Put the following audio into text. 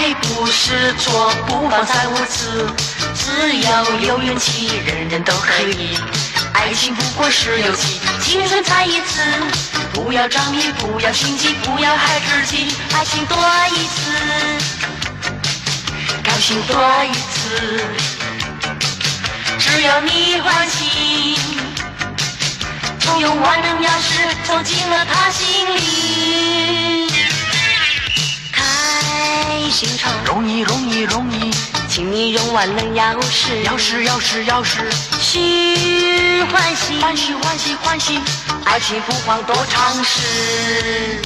爱不是错，不妨三无字，只要有勇气，人人都可以。爱情不过是游戏，青春才一次，不要仗义，不要心机，不要害自己。爱情多一次，高兴多一次，只要你欢喜，总有万能钥匙走进了他心里。开心肠，容易容易容易，请你用万能钥匙，钥匙钥匙钥匙，喜欢喜欢喜欢喜欢喜，爱情不妨多尝试。